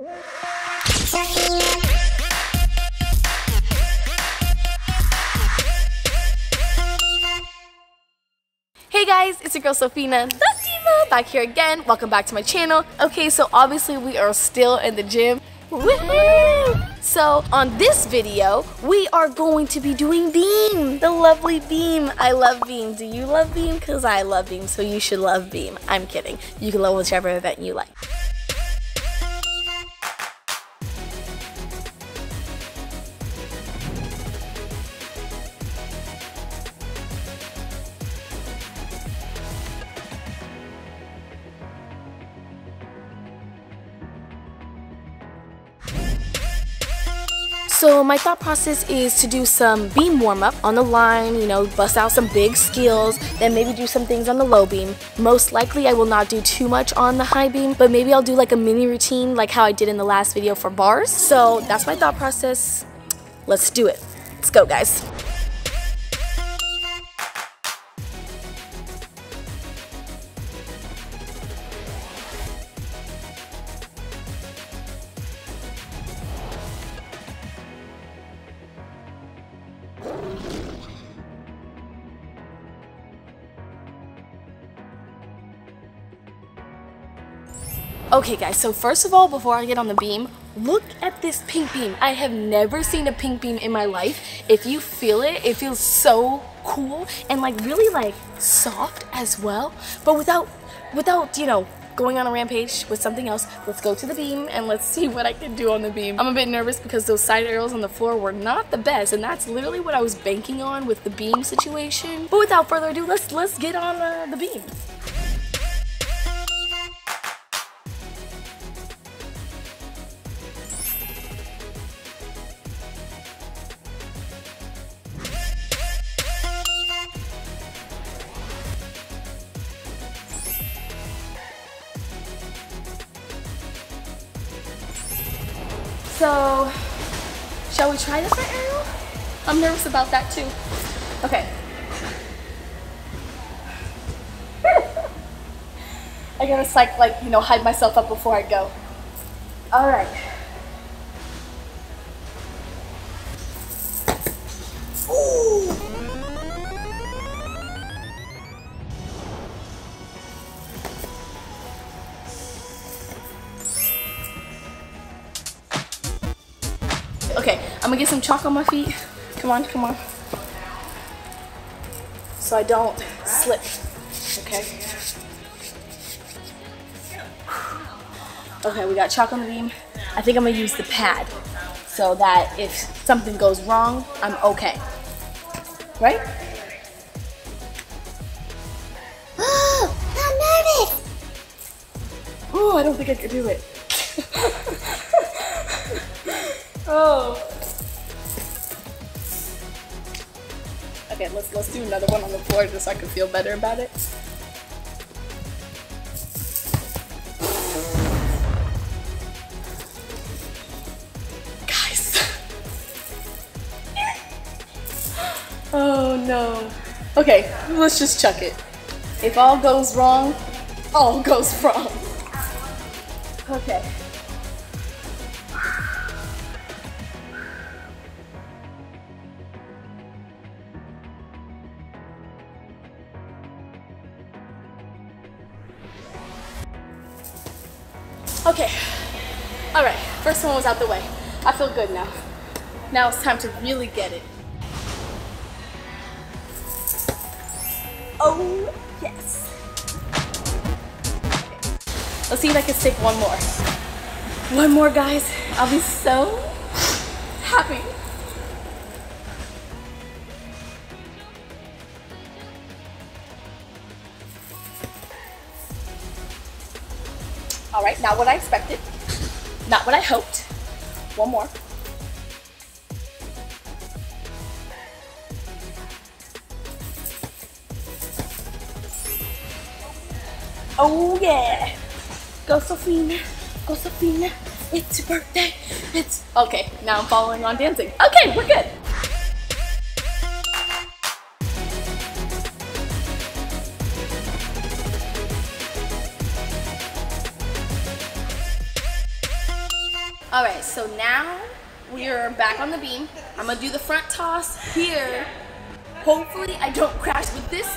Sophina. Hey guys, it's your girl Sophina DeJesus back here again. Welcome back to my channel. Okay, so obviously we are still in the gym. Woohoo! So on this video, we are going to be doing BEAM, the lovely BEAM. I love BEAM. Do you love BEAM? Because I love BEAM, so you should love BEAM. I'm kidding. You can love whichever event you like. So my thought process is to do some beam warm-up on the line, you know, bust out some big skills, then maybe do some things on the low beam. Most likely I will not do too much on the high beam, but maybe I'll do like a mini routine like how I did in the last video for bars. So that's my thought process. Let's do it. Let's go, guys. Okay guys, so first of all, before I get on the beam, look at this pink beam. I have never seen a pink beam in my life. If you feel it, it feels so cool and like really like soft as well, but without you know, going on a rampage with something else. Let's go to the beam and let's see what I can do on the beam. I'm a bit nervous because those side arrows on the floor were not the best, and that's literally what I was banking on with the beam situation. But without further ado, let's get on the beam. So, shall we try the front arrow? I'm nervous about that too. Okay. I gotta hide myself up before I go. All right. Ooh. Okay, I'm gonna get some chalk on my feet. Come on, come on. So I don't slip, okay? Okay, we got chalk on the beam. I think I'm gonna use the pad so that if something goes wrong, I'm okay, right? Oh, I'm nervous. Oh, I don't think I could do it. Oh. Okay, let's do another one on the floor just so I can feel better about it. Guys. Oh no. Okay, let's just chuck it. If all goes wrong, all goes wrong. Okay. Okay, all right, first one was out the way. I feel good now. Now it's time to really get it. Oh, yes. Okay. Let's see if I can stick one more. One more, guys. I'll be so happy. All right, not what I expected, not what I hoped. One more. Oh yeah, go Sophina, go Sophina. It's your birthday. It's okay. Now I'm following on dancing. Okay, we're good. All right, so now we're back on the beam. I'm gonna do the front toss here. Hopefully I don't crash with this.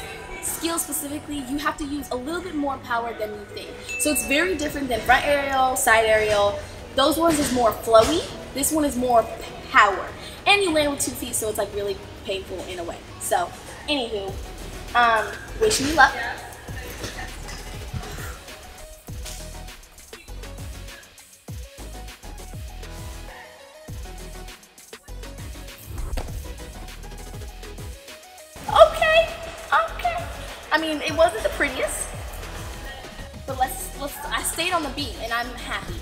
Skill specifically, you have to use a little bit more power than you think. So it's very different than front aerial, side aerial. Those ones is more flowy. This one is more power. And you land with 2 feet, so it's like really painful in a way. So, anywho, wish me luck. I mean, it wasn't the prettiest, but I stayed on the beat and I'm happy.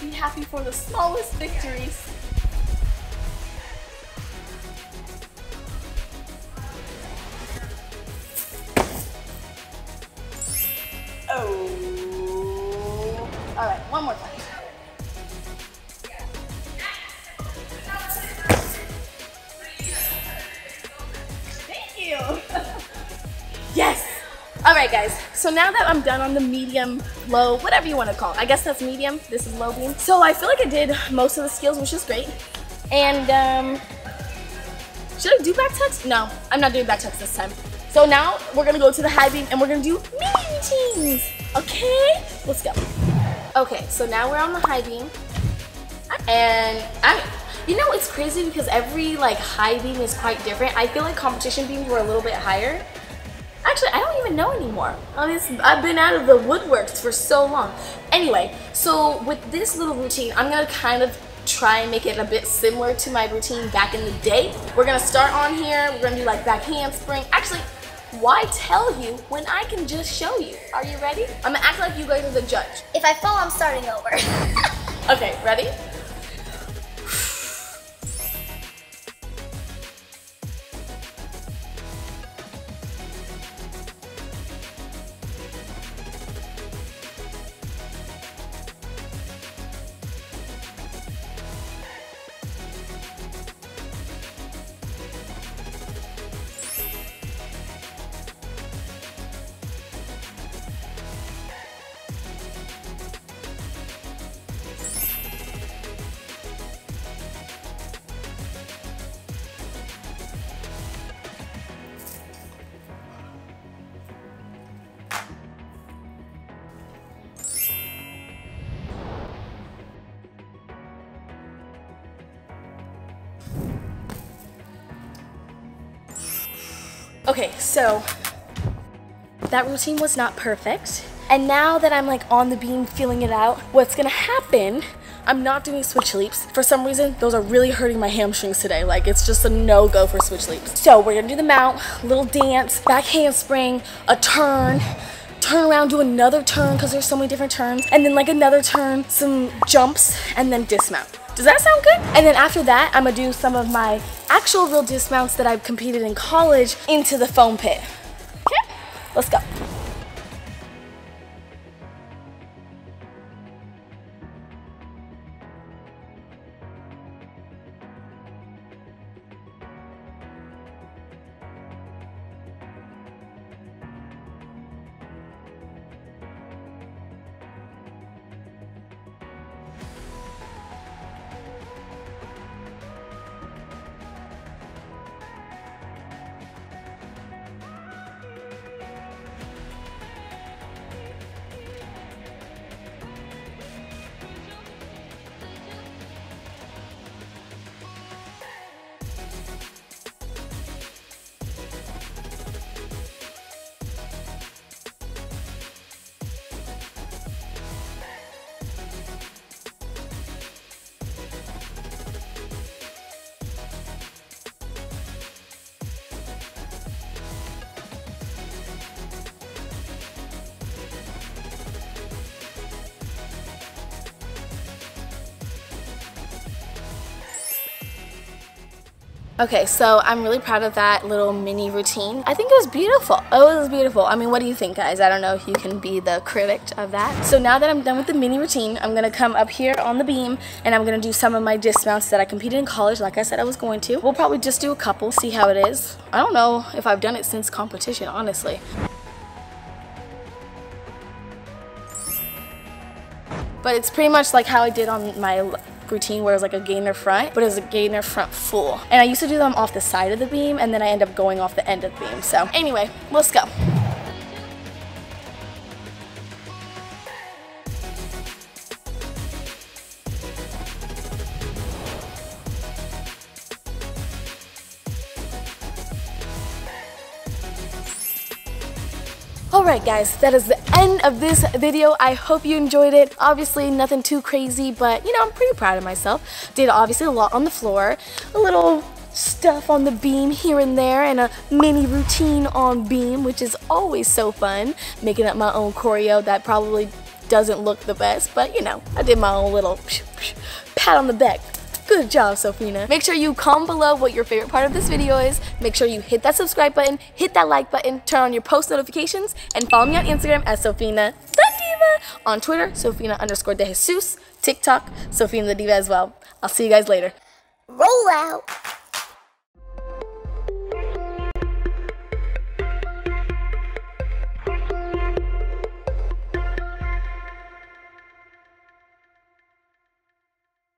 Be happy for the smallest victories. Oh. All right, one more time. Yes! Alright guys, so now that I'm done on the medium, low, whatever you want to call it. I guess that's medium, this is low beam. So I feel like I did most of the skills, which is great. And should I do back tucks? No, I'm not doing back tucks this time. So now we're going to go to the high beam and we're going to do mini routines. Okay, let's go. Okay, so now we're on the high beam. And you know, it's crazy because every like high beam is quite different. I feel like competition beams were a little bit higher. Actually, I don't even know anymore. I mean, I've been out of the woodworks for so long. Anyway, so with this little routine, I'm gonna kind of try and make it a bit similar to my routine back in the day. We're gonna start on here. We're gonna do like back handspring. Actually, why tell you when I can just show you? Are you ready? I'm gonna act like you guys are the judge. If I fall, I'm starting over. Okay, ready? Okay, so that routine was not perfect. And now that I'm like on the beam feeling it out, what's gonna happen, I'm not doing switch leaps. For some reason, those are really hurting my hamstrings today. Like it's just a no-go for switch leaps. So we're gonna do the mount, little dance, back handspring, a turn, turn around, do another turn because there's so many different turns, and then like another turn, some jumps, and then dismount. Does that sound good? And then after that, I'm gonna do some of my actual real dismounts that I've competed in college into the foam pit. Okay, let's go. Okay, so I'm really proud of that little mini routine. I think it was beautiful. It was beautiful. I mean, what do you think, guys? I don't know if you can be the critic of that. So now that I'm done with the mini routine, I'm gonna come up here on the beam and I'm gonna do some of my dismounts that I competed in college, like I said I was going to. We'll probably just do a couple, see how it is. I don't know if I've done it since competition, honestly. But it's pretty much like how I did on my routine where it was like a gainer front, but it was a gainer front full. And I used to do them off the side of the beam, and then I end up going off the end of the beam. So anyway, let's go. Alright guys, that is the end of this video. I hope you enjoyed it. Obviously nothing too crazy, but you know, I'm pretty proud of myself. Did obviously a lot on the floor, a little stuff on the beam here and there, and a mini routine on beam, which is always so fun. Making up my own choreo that probably doesn't look the best, but you know, I did my own little pat on the back. Good job, Sophina. Make sure you comment below what your favorite part of this video is. Make sure you hit that subscribe button, hit that like button, turn on your post notifications, and follow me on Instagram at Sophina the Diva. On Twitter, Sophina_DeJesus. TikTok, Sophina the Diva as well. I'll see you guys later. Roll out.